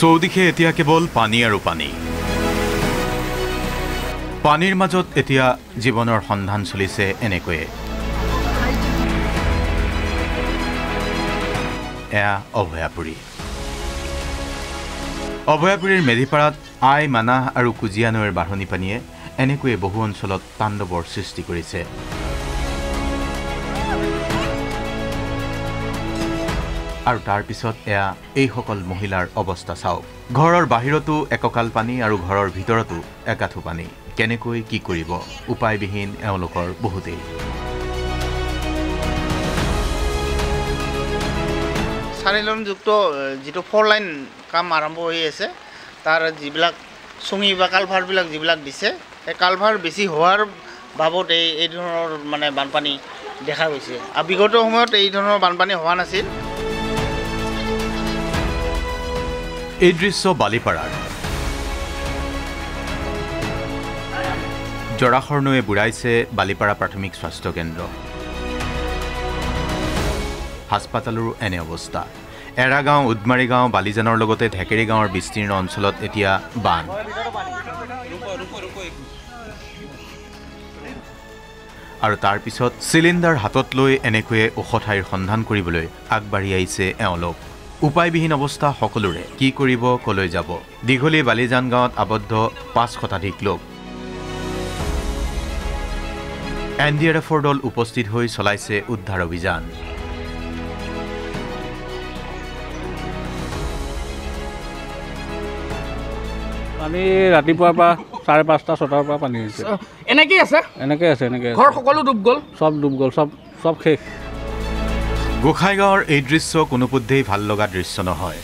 চৌদিশে এতিয়া কেবল পানী আৰু পানী। পানীৰ মাজত এতিয়া জীৱনৰ সন্ধান চলিছে এনেকৈয়ে। এয়া অভয়াপুৰী। অভয়াপুৰীৰ মেধিপাৰাত আই, মানাহ আৰু কুজিয়া নৈৰ বাঢ়নী পানীয়ে এনেকৈয়ে বহু অঞ্চলত তাণ্ডৱৰ সৃষ্টি কৰিছে। আৰু তাৰ পিছত এয়া এইসকল মহিলাৰ অৱস্থা চাওক। ঘৰৰ বাহিৰতো এককাল পানী আৰু ঘৰৰ ভিতৰতো একাঠু পানী। কেনেকৈ কি কৰিব উপায়বিহীন এওঁলোকৰ বহুতেই। চাৰিলনযুক্ত যিটো ফ'ৰ লাইন কাম আৰম্ভ হৈ আছে, তাৰ যিবিলাক চুঙি বা কালভাৰবিলাক যিবিলাক দিছে, এই কালভাৰ বেছি হোৱাৰ বাবদ এই ধৰণৰ মানে বানপানী দেখা গৈছে। আৰু বিগত সময়ত এই ধৰণৰ বানপানী হোৱা নাছিল। এই দৃশ্য বালিপাৰাৰ জৰাশৰ নৈয়ে বুঢ়াইছে বালিপাৰা প্ৰাথমিক স্বাস্থ্য কেন্দ্ৰ। হাস্পাতালৰো এনে অৱস্থা। এৰাগাঁও, উদমাৰী গাঁও, বালিজানৰ লগতে ঢেকেৰী গাঁৱৰ বিস্তীৰ্ণ অঞ্চলত এতিয়া বান। আৰু তাৰ পিছত চিলিণ্ডাৰ হাতত লৈ এনেকৈয়ে ওখ ঠাইৰ সন্ধান কৰিবলৈ আগবাঢ়ি আহিছে এওঁলোক। উপায়বিহীন অৱস্থা সকলোৰে। কি কৰিব, কলৈ যাব? দীঘলী বালিজান গাঁৱত আবদ্ধ ৫০০ত অধিক লোক। NDRFৰ দল উপস্থিত হৈ চলাইছে উদ্ধাৰ অভিযান। পানী ৰাতিপুৱাৰ পৰা ৫:৩০-৬টাৰ পৰা পানী হৈছে। এনেকৈ আছে। ঘৰ সকলো ডুব গ'ল। চব শেষ। গোসাঁইগাঁৱৰ এই দৃশ্য কোনোপধ্যেই ভাল লগা দৃশ্য নহয়।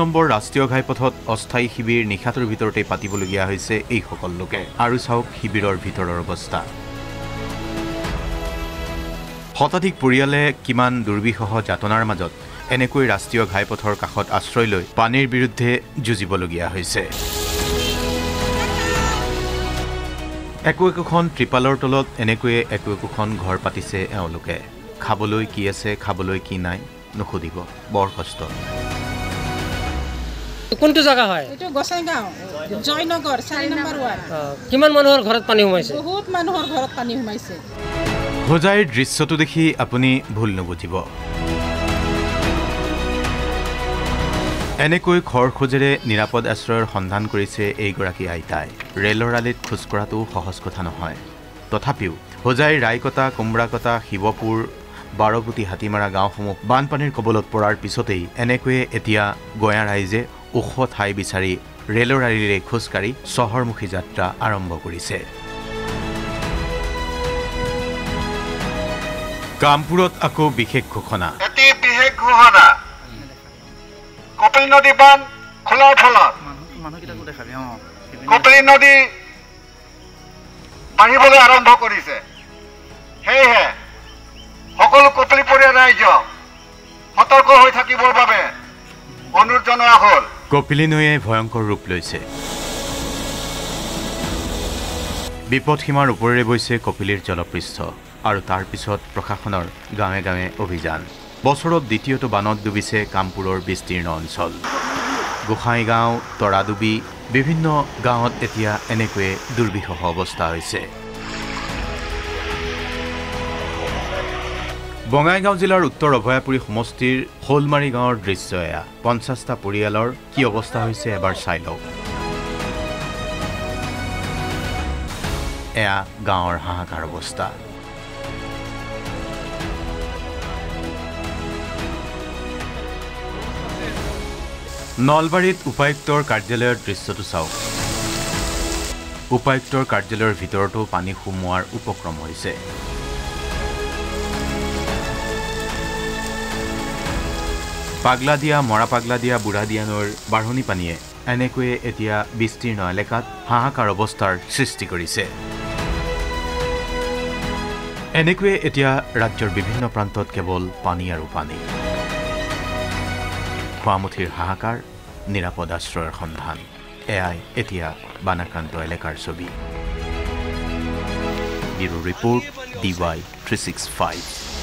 নম্বৰ ৰাষ্ট্ৰীয় ঘাইপথত অস্থায়ী শিবিৰ নিশাটোৰ ভিতৰতে পাতিবলগীয়া হৈছে এইসকল লোকে। আৰু চাওক শিবিৰৰ ভিতৰৰ অৱস্থা। শতাধিক পৰিয়ালে কিমান দুৰ্বিষহ যাতনাৰ মাজত এনেকৈ ৰাষ্ট্ৰীয় ঘাইপথৰ কাষত আশ্ৰয় লৈ পানীৰ বিৰুদ্ধে যুঁজিবলগীয়া হৈছে। একোখন ত্ৰিপালৰ তলত এনেকৈয়ে একোখন ঘৰ পাতিছে এওঁলোকে। খাবলৈ কি আছে, খাবলৈ কি নাই নুখুধিব, বৰ কষ্ট। কোনটো জায়গা হয়? এটা গোসাইগাঁও, জয়নগৰ ৪ নম্বৰ ওয়াৰ্ড। কিমান মানুহৰ ঘৰত পানী সোমাইছে? বহুত মানুহৰ ঘৰত পানী সোমাইছে। হোজাইৰ দৃশ্যটো দেখি আপুনি ভুল নুবুজিব। এনেকৈ খৰ খোজেৰে নিৰাপদ আশ্ৰয়ৰ সন্ধান কৰিছে এইগৰাকী আইতাই। ৰেলৰ আলিত খোজ কৰাটো সহজ কথা নহয়। তথাপিও হোজাইৰ ৰাইকটা, কুমৰাকটা, শিৱপুৰ, বাৰবুটি, হাতীমাৰা গাঁওসমূহ বানপানীৰ কবলত পৰাৰ পিছতেই এনেকৈয়ে এতিয়া গঞা ৰাইজে ওখ ঠাই বিচাৰি ৰেলৰ আলিৰে খোজকাঢ়ি চহৰমুখী যাত্ৰা আৰম্ভ কৰিছে। কামপুৰত আকৌ বিশেষ ঘোষণা। কপিল নদী বান খোলাৰ ফলত কপিল নদী বাঢ়িবলৈ আৰম্ভ কৰিছে। সেয়েহে সকলো কপিলপৰীয়া ৰাইজ সতৰ্ক হৈ থাকিবৰ বাবে অনুৰোধ জনোৱা হ'ল। কপিলী নৈয়ে ভয়ংকৰ ৰূপ লৈছে। বিপদ সীমাৰ ওপৰেৰে বৈছে কপিলীৰ জলপৃষ্ঠ। আৰু তাৰ পিছত প্ৰশাসনৰ গাঁৱে গাঁৱে অভিযান। বছৰত দ্বিতীয়টো বানত ডুবিছে কামপুৰৰ বিস্তীৰ্ণ অঞ্চল। গোসাঁইগাঁও, তৰাডুবি বিভিন্ন গাঁৱত এতিয়া এনেকৈয়ে দুৰ্বিষহ অৱস্থা হৈছে। বঙাইগাঁও জিলাৰ উত্তৰ অভয়াপুৰী সমষ্টিৰ শোলমাৰী গাঁৱৰ দৃশ্য এয়া। 50টা পৰিয়ালৰ কি অৱস্থা হৈছে এবাৰ চাই লওক। এয়া গাঁৱৰ হাহাকাৰ অৱস্থা। নলবাৰীত উপায়ুক্তৰ কাৰ্যালয়ৰ দৃশ্যটো চাওক। উপায়ুক্তৰ কাৰ্যালয়ৰ ভিতৰতো পানী সোমোৱাৰ উপক্ৰম হৈছে। পাগলাদিয়া, মৰা পাগলাদিয়া, বুঢ়াদিয়া নৈৰ বাঢ়নী পানীয়ে এনেকৈয়ে এতিয়া বিস্তীৰ্ণ এলেকাত হাহাকাৰ অৱস্থাৰ সৃষ্টি কৰিছে। এনেকৈয়ে এতিয়া ৰাজ্যৰ বিভিন্ন প্ৰান্তত কেৱল পানী আৰু পানী। খোৱামুঠিৰ হাহাকাৰ, নিৰাপদ আশ্ৰয়ৰ সন্ধান, এয়াই এতিয়া বানাক্ৰান্ত এলেকাৰ ছবি। Bureau' report DY365।